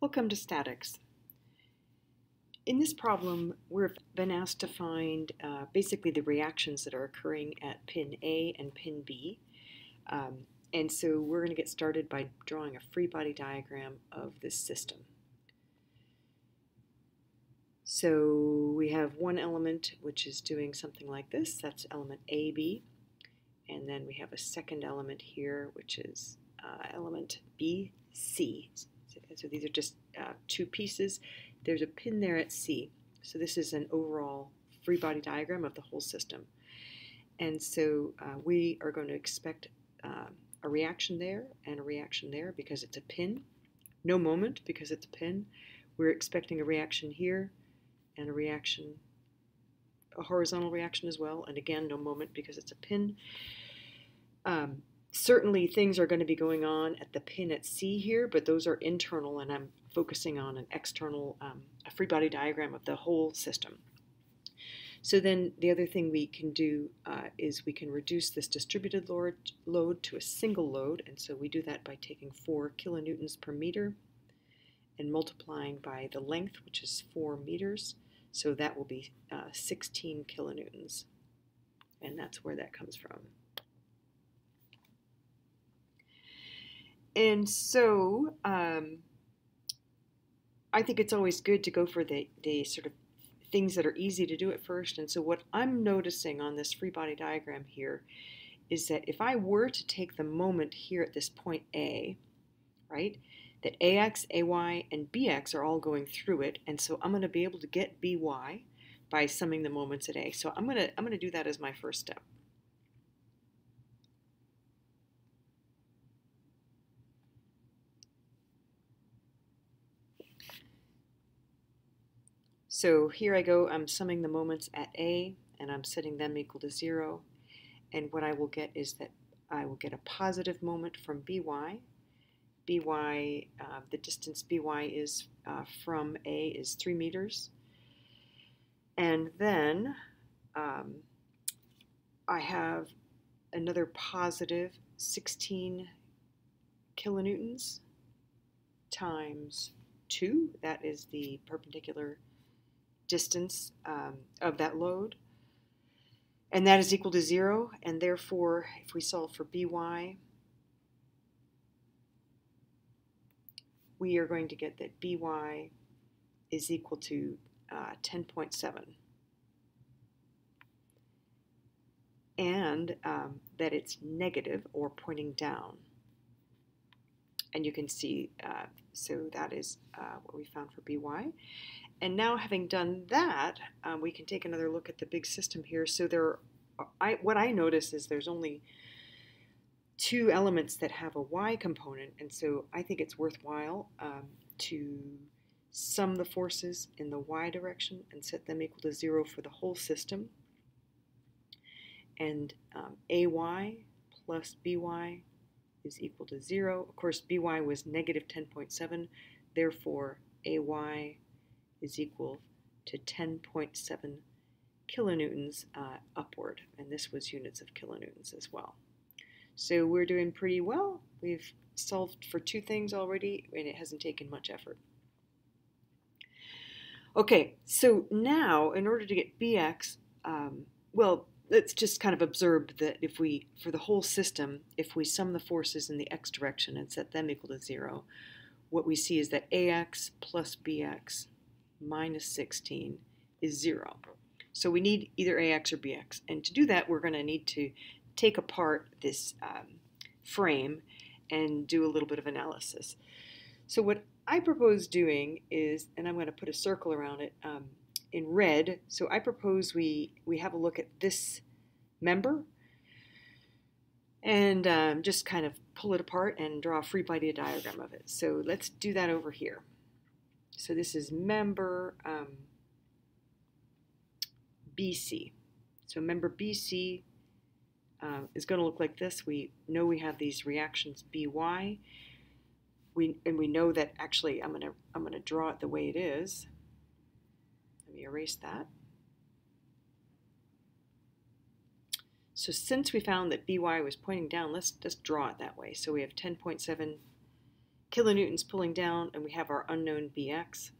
Welcome to Statics. In this problem, we've been asked to find basically the reactions that are occurring at pin A and pin B. And so we're going to get started by drawing a free body diagram of this system. So we have one element which is doing something like this. That's element AB. And then we have a second element here, which is element BC. So these are just two pieces. There's a pin there at C. So this is an overall free body diagram of the whole system. And so we are going to expect a reaction there and a reaction there because it's a pin. No moment because it's a pin. We're expecting a reaction here and a reaction, a horizontal reaction as well. And again, no moment because it's a pin. Certainly things are going to be going on at the pin at C here, but those are internal, and I'm focusing on an external, a free body diagram of the whole system. So then the other thing we can do is we can reduce this distributed load to a single load, and so we do that by taking 4 kilonewtons per meter and multiplying by the length, which is 4 meters, so that will be 16 kilonewtons, and that's where that comes from. And so I think it's always good to go for the sort of things that are easy to do at first. And so what I'm noticing on this free body diagram here is that if I were to take the moment here at this point A, right, that AX, AY, and BX are all going through it. And so I'm going to be able to get BY by summing the moments at A. So I'm going to do that as my first step. So here I go, I'm summing the moments at A, and I'm setting them equal to 0. And what I will get is that I will get a positive moment from BY. BY, the distance BY is from A is 3 meters. And then I have another positive 16 kilonewtons times 2. That is the perpendicular distance of that load, and that is equal to 0, and therefore if we solve for BY, we are going to get that BY is equal to 10.7, and that it's negative or pointing down. And you can see, so that is what we found for BY. And now having done that, we can take another look at the big system here. So there, what I notice is there's only 2 elements that have a Y component. And so I think it's worthwhile to sum the forces in the Y direction and set them equal to 0 for the whole system. And AY plus BY is equal to 0. Of course, BY was negative 10.7, therefore AY is equal to 10.7 kilonewtons upward, and this was units of kilonewtons as well. So we're doing pretty well. We've solved for 2 things already, and it hasn't taken much effort. Okay, so now in order to get BX, well, let's just kind of observe that if we, for the whole system, if we sum the forces in the x direction and set them equal to 0, what we see is that AX plus BX minus 16 is 0. So we need either AX or BX. And to do that, we're going to need to take apart this frame and do a little bit of analysis. So what I propose doing is, and I'm going to put a circle around it, in red, so I propose we have a look at this member and just kind of pull it apart and draw a free body diagram of it. So let's do that over here. So this is member BC. So member BC is going to look like this. We know we have these reactions BY, and we know that actually I'm going to draw it the way it is. Let me erase that. So since we found that BY was pointing down, let's just draw it that way. So we have 10.7 kilonewtons pulling down, and we have our unknown Bx.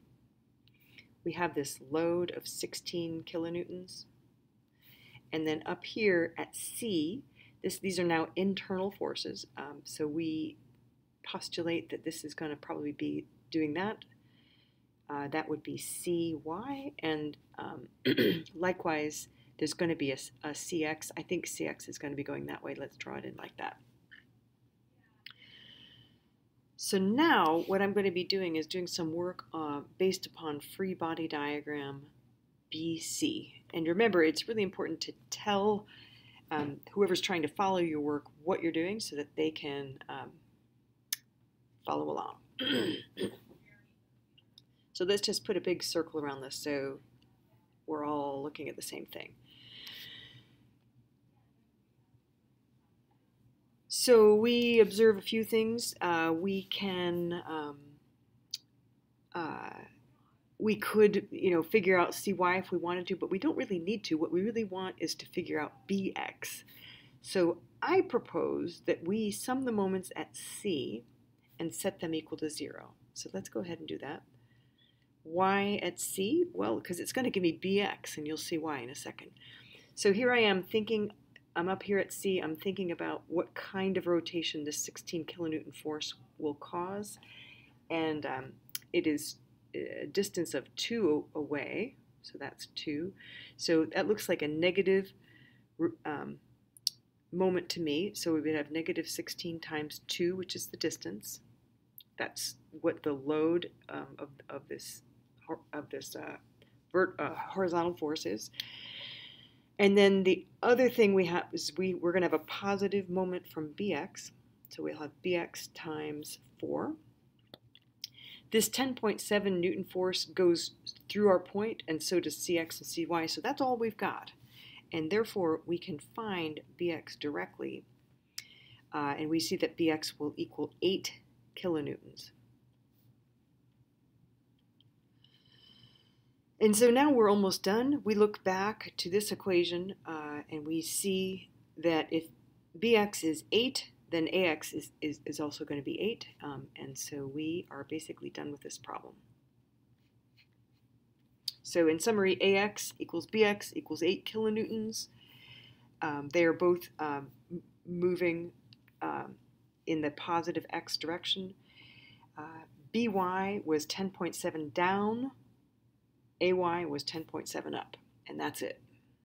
We have this load of 16 kilonewtons. And then up here at C, these are now internal forces, so we postulate that this is going to probably be doing that. That would be Cy, and likewise, there's going to be a Cx. I think Cx is going to be going that way. Let's draw it in like that. So now what I'm going to be doing is doing some work based upon free body diagram BC. And remember, it's really important to tell whoever's trying to follow your work what you're doing so that they can follow along. So let's just put a big circle around this so we're all looking at the same thing. So we observe a few things. We can, we could, figure out Cy if we wanted to, but we don't really need to. What we really want is to figure out Bx. So I propose that we sum the moments at C and set them equal to 0. So let's go ahead and do that. Why at C? Well, because it's going to give me Bx, and you'll see why in a second. So here I am thinking, I'm up here at C, I'm thinking about what kind of rotation this 16 kilonewton force will cause, and it is a distance of 2 away, so that's 2. So that looks like a negative moment to me, so we would have negative 16 times 2, which is the distance. That's what the load of this horizontal force is. And then the other thing we have is we're going to have a positive moment from Bx, so we'll have Bx times 4. This 10.7 Newton force goes through our point, and so does Cx and Cy, so that's all we've got. And therefore, we can find Bx directly, and we see that Bx will equal 8 kilonewtons. And so now we're almost done. We look back to this equation, and we see that if Bx is 8, then Ax is also going to be 8, and so we are basically done with this problem. So in summary, Ax equals Bx equals 8 kilonewtons. They are both moving in the positive x direction. By was 10.7 down, Ay was 10.7 up, and that's it.